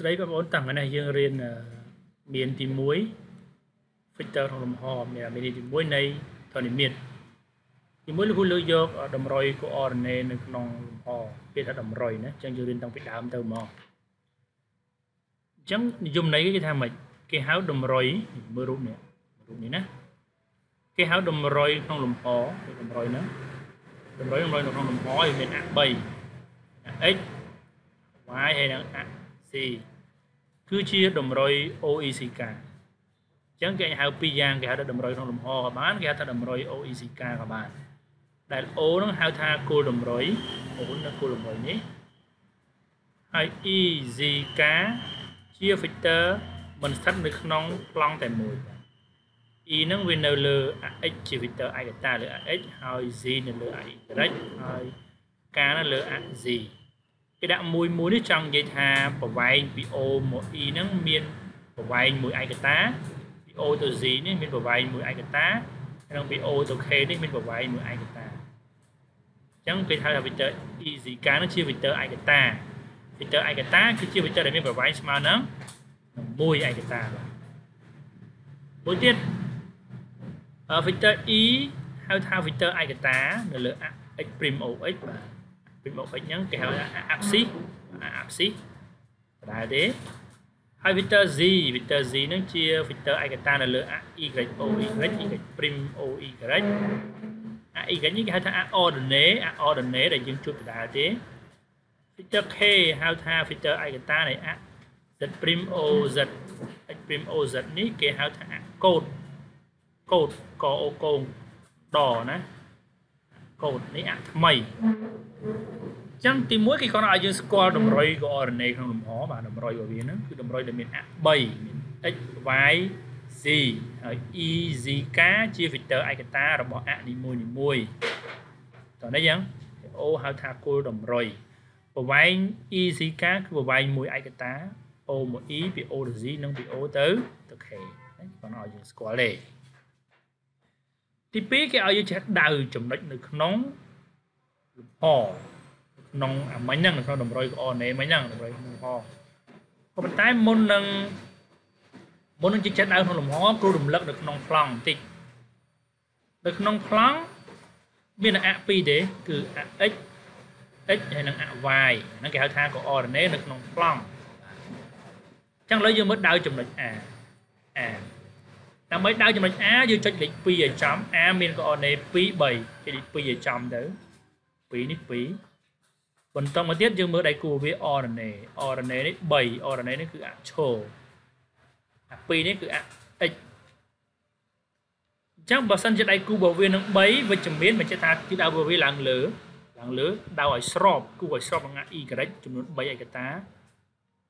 ស្ដីបងប្អូនតាមនេះយើងរៀនមានទី1 filter ក្នុងលំហមានទី1នៃធនធានទី1គឺលើកយកតម្រុយ coordinate នៅក្នុងលំហពេលថាតម្រុយណាអញ្ចឹងយើងរៀនតាំងពីដើមទៅមកអញ្ចឹងនិយមន័យគេថាម៉េចគេហៅតម្រុយមើលរូបនេះណាគេហៅតម្រុយក្នុងលំហតម្រុយហ្នឹងតម្រុយក្នុងលំហឲ្យមានអា3អា x y ហើយនឹងអាC គឺជាតម្រុយ OECK អញ្ចឹងគេហៅពីរយ៉ាងគេហៅថាតម្រុយក្នុងលំហក៏បានគេហៅថាតម្រុយ OECK ក៏បានដែល O ហ្នឹងហៅថាគោលតម្រុយ O នៅគោលតម្រុយនេះហើយ EZK ជា factor មិនស្ថិតនៅក្នុងប្លង់តែមួយ E ហ្នឹងវានៅលើ AX ជា factor ឯកតាលើ AX ហើយ Z នៅលើ AY ហើយ K នៅលើ AZ cái đạn mùi nước trong dây thà và vay bị ô một y nắng miên và vay mùi ai cả tá bị ô từ gì nên miên và vay mùi ai cả tá đang bị ô từ khe đấy miên và vay mùi ai cả tá chẳng phải thay là bị tớ y gì cá nó chia bị tớ ai cả tá cứ chia bị tớ để miên và vay smart nắng mùi ai cả tá bối tiết ở bị tớ y hay thao bị tớ ai cả tá là lựa x prime o x mà bị một cái nhấn kẹo là axis là thế hai vector gì nó chia vector ai ta là lựa y o y prime o y cái những cái thằng ordinate để chúng chụp là thế vector k hao tha vector ai ta này z prime o z ní cái hao tha code có cồn đỏ nè code này ạ mày chẳng tìm mũi cái con ai dương score đồng rơi của này không đồng hóa mà đồng rơi của nó cứ đồng rơi là miền A 7 x y z y z k chia vector ai ta rồi bỏ a đi môi còn đấy chẳng ô hao tha cô đồng rơi của vay y z k của vay môi ai ta ô một ý bị ô được gì nâng bị ô tới thực hệ con ai dương score lệ thì biết cái ai dương chết đau chấm đất được nóng hò nong à máy năng nó đồng rơi o này máy năng đồng rơi hò có bên trái môn năng chỉ chết đau không đồng hò cứ đồng lật được nong plong tịt được nong plong biết là a pi đấy cứ a x hay là a y nó kéo thang của o này được nong plong chẳng lấy dương mới đau chấm lệch a là mới đau chấm lệch a dương chấm lệch pi về chấm a miền của o này pi 7 chấm lệch pi về chấm đấy phí nít phí còn trong một tiết dương mới đại cụ với ordinate đấy 7 ordinate đấy cứ actual phí đấy cứ x chắc bà sân cho đại cụ bảo viên nóng bấy với chấm biến mà chết ta chứ đau bảo viên làng lứa đau hỏi srop cụ hỏi srop bằng y cái đấy chúng nó bấy ai cái tá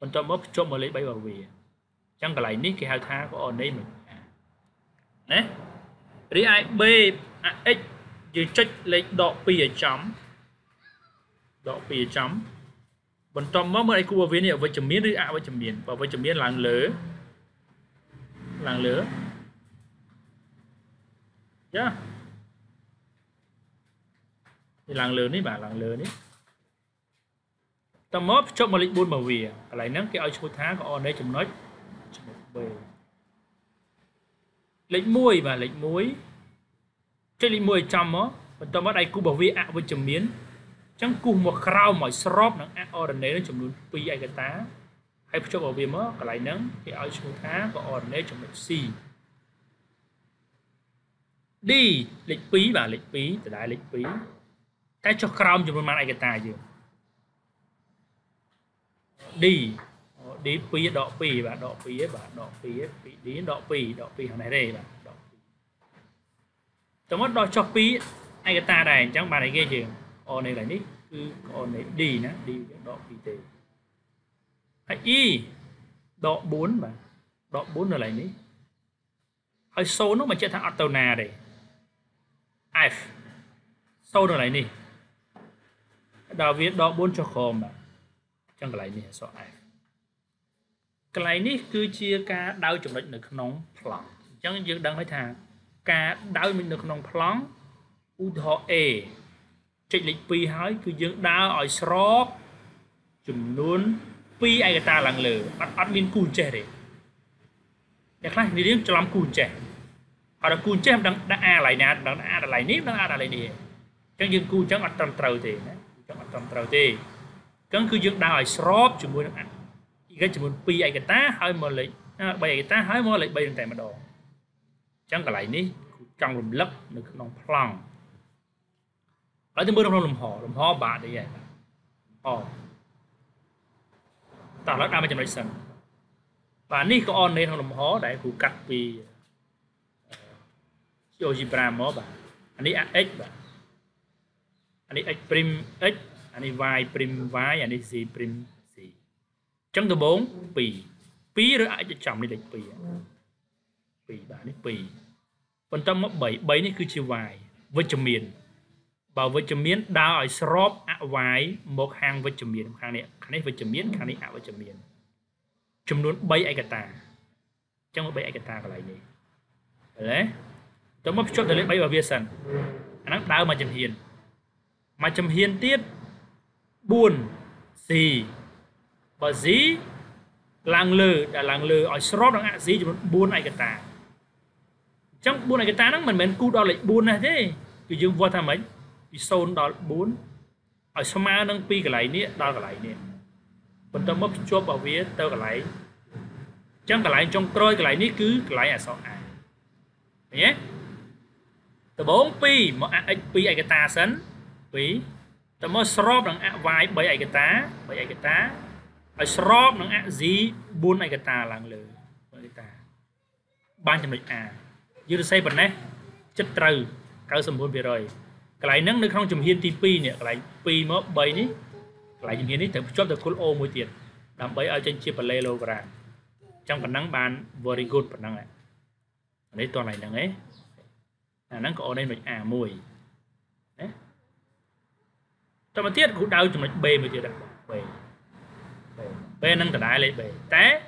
còn trong mốc cho mà lấy bấy bảo viên chẳng cả lại nít cái hai tháng của ordinate mình đấy đấy ai b x dương trách lấy đọ pi ở chấm còn trong mốc mới cụ viên này với chấm biến ạ với chấm biến và với chấm biến làng lứa nhá làng lứa đấy trong mốc cho một lịch buôn bảo vệ lại nắng cái ao chối tháng có đây chấm nói lịch muối và lịch muối chơi lịch 100 á, còn tao bắt ai cú bảo vệ ạ với chấm miến, chẳng cú một crowd mọi srop nắng ạ ordinate nó chấm luôn pi ai cái tá, hay cho bảo vệ á, cái lại nắng thì ai chấm tá có ordinate chấm lịch c, đi lịch pí và lịch pí, từ đại lịch pí, cái cho crowd chấm luôn mang ai cái tá chưa, đi pí đọ pí và đọ pí đi đọ pí hàng này đây là tao mất đo cho phí ai cái ta này chẳng bà này ghê gì o này là nick cứ còn này đi nè đi đọ phí tê hay y đọ 4 mà đọ 4 là lại nick hay số nó mà chơi thằng auto nà đây f số nó lại đi đào viết đọ 4 cho khom mà chẳng lại này so f cái này nick cứ chia ca đau chủng lệch được nóng phẳng chẳng dừng đang phải thà cả đau mình được nòng plong u thọ e trích lịch pi hỏi cứ dương đau ở srop chùm luôn pi ai ta lằng lờ bắt min cùn chè đấy cái khác thì riêng cho lắm cùn chè họ đã cùn chè đang a lại nè đang a lại nếp đang a lại đi chẳng riêng cùn chẳng ở trong trầu thì chẳng ở trong trầu thì chẳng cứ riêng đào srop chỉ muốn cái chỉ muốn pi ai ta hơi mờ lệ bây ta hơi mờ lệ bây giờ tại mà đồ chẳng cả lại ní trong lùm lấp được nòng plong ở trên bờ trong lùm hò bà đấy vậy hò tạo lát ra mới chậm lại sần và ní có on này trong lùm hò để cụ cắt vì algebra mó bà anh ấy x bà anh ấy x prim x anh ấy y prim y anh ấy z prim z trong từ 4 pi pi rồi ai chậm đi lệch pi bạn ấy pì phần tâm mắc bảy bảy này cứ chia vài với chấm miền bảo với chấm miền đào ở srop vài một hàng với chấm miền hàng này với chấm miền hàng này với chấm miền chấm luôn bảy ai cả ta trong bảy ai cả ta còn lại này đấy tâm mắc chốt tới bảy vào việt sơn anh đào mà chấm hiền tiết buồn gì và dí làng lờ đã làng lờ ở srop đang dí chấm buồn ai cả ta trong buôn này cái ta nó mình cu đo lệch buôn này thế thì dùng vô tham ấy thì sâu đo bốn ở số ma nâng pi cái này nè đo cái này nè phần tâm mốc chua bảo vía tao cái này trong cái này trong trôi cái này nít cứ cái này à sao à nhé từ 4 pi mà a pi cái ta sấn pi từ mốc srop bằng a vài bảy cái ta ở srop bằng a gì buôn này cái ta làng lử cái ta ban chấm lệch à như xây bật này chất trừ cao sầm bốn bề rồi cái này nâng được không chấm hiên tì pi nè cái này pi mỡ bảy ní cái này hiên ní thử chốt được cột ô môi tiền làm bảy ở trên chia phần lê lô vàng trong phần nắng bàn very good phần nắng này đấy toàn này nắng ấy là nắng cỏ nên mình à mùi đấy trong một tiết cũng đau chấm mình bề môi tiền đặt bề bề nâng cả đáy lấy bề té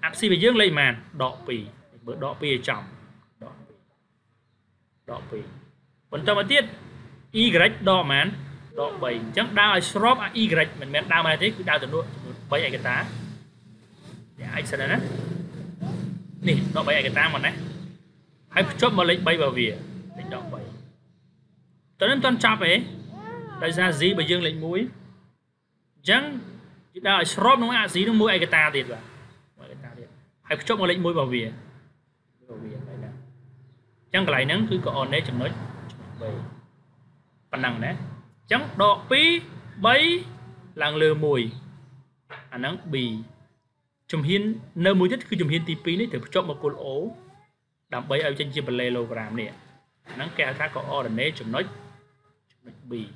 áp xi về dương lấy màn đọ pì bữa đọ pì chồng đọ bảy phần tâm tiết y đọ mán đọ bảy chẳng đau srop y mình mệt đau mà thế cứ đau từ luôn bảy ai cái tá để anh sẽ đấy nè đọ bảy ai cái tá mà đấy hãy chốt mà lấy bay vào vỉa lệnh đọ bảy tới đến tuần chạp ấy đại gia gì bởi dương lệnh mũi chẳng đau srop nó gì nó mũi ai cái ta thiệt là hãy chốt mà lệnh mũi vào vỉa chẳng cái này nó cứ có on đấy chẳng nói về phần năng đấy chẳng độ pi bấy làng lừa mùi anh nó bì chùm hiên nơi mùi nhất cứ chùm hiên tivi đấy thử chọn một cột ố đạm bấy ở trên chiếc bàn gram này nó kẹt khác có on đấy chẳng nói bì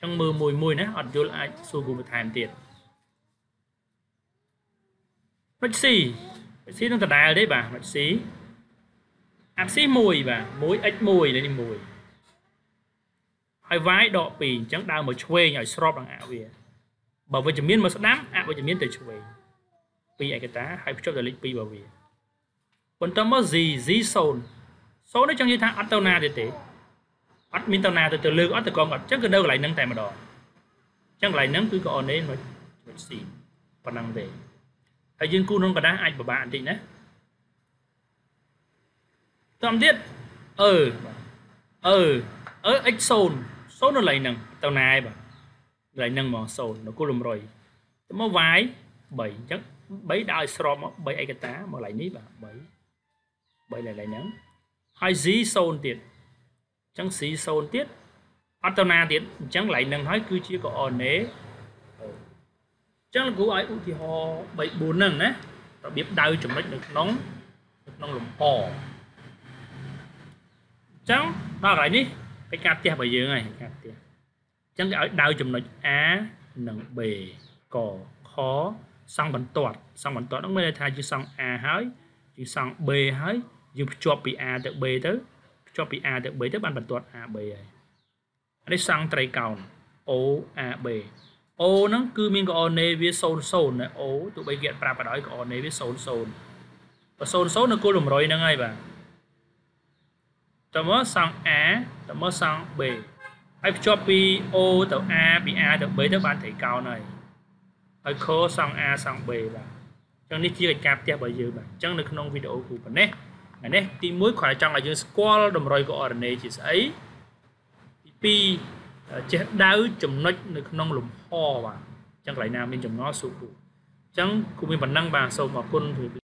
trong mưa mùi mùi đấy ăn vô lại xô gù một thàn tiền bác sĩ nó thật đài đấy bà bác sĩ áp xí mùi và mối ếch mùi lên đi mùi hai vái đọ pì chẳng đau mà chuê nhảy srop bằng ảo về bảo vệ chấm miên mà sắp đám ảo vệ chấm miên từ chuê pì ai cái tá hai chốt lịch pì bảo vệ còn tâm có gì dí sồn số nó chẳng như thang atona để thế atmintona từ từ lư ở từ con gặp chắc cứ đâu lại nâng tay mà đỏ chẳng lại nâng cứ còn đấy mà xì và năng về thầy dương cu non cả đá ai bảo bạn thì nhé tâm tiết ở x sồn số nó lại nâng tàu này bà lại nâng mỏ sồn nó cô lùm rồi nó vái bảy chắc bảy đại srop bảy ai cái tá mà lại ní bà bảy lại nâng hai dí sồn tiệt chẳng xí sồn tiết atona tiệt chẳng lại nâng nói cứ chỉ có on nế chắc là cú ấy thì họ bảy bốn nâng á tao biết đau chấm lách được nóng lùm hò chẳng đó lại đi cái cạp tia bởi dưới này cạp tia chẳng cái đau chùm nó á nặng bề cỏ khó xong bắn toạt nó mới thay chứ xong a hới chứ xong b hới dùng cho bị a được b tới cho bị a được b tới bàn bắn toạt a b này đấy xong tray cầu o a b o nó cứ mình có on với sồn sồn này o tụi bây kiện prà và đói có on với sồn sồn và sồn sồn nó cô lùm rồi nó ngay bà tầm mơ sang A, tầm mơ sang B hãy cho P, O, tầm A, B, A, tầm B, tầm bán thầy cao này hơi khô xong A xong B và chẳng đi chia cặp tiếp bởi dưới bạn chẳng được nông video của bạn nè bạn nè thì mối khỏe trong là dưới squall đồng rồi của RNA chỉ ấy thì chết đá chùm nách được nông lùm ho và chẳng lại nào mình chùm nó sụp chẳng cũng mình bản năng bà sâu mà quân thì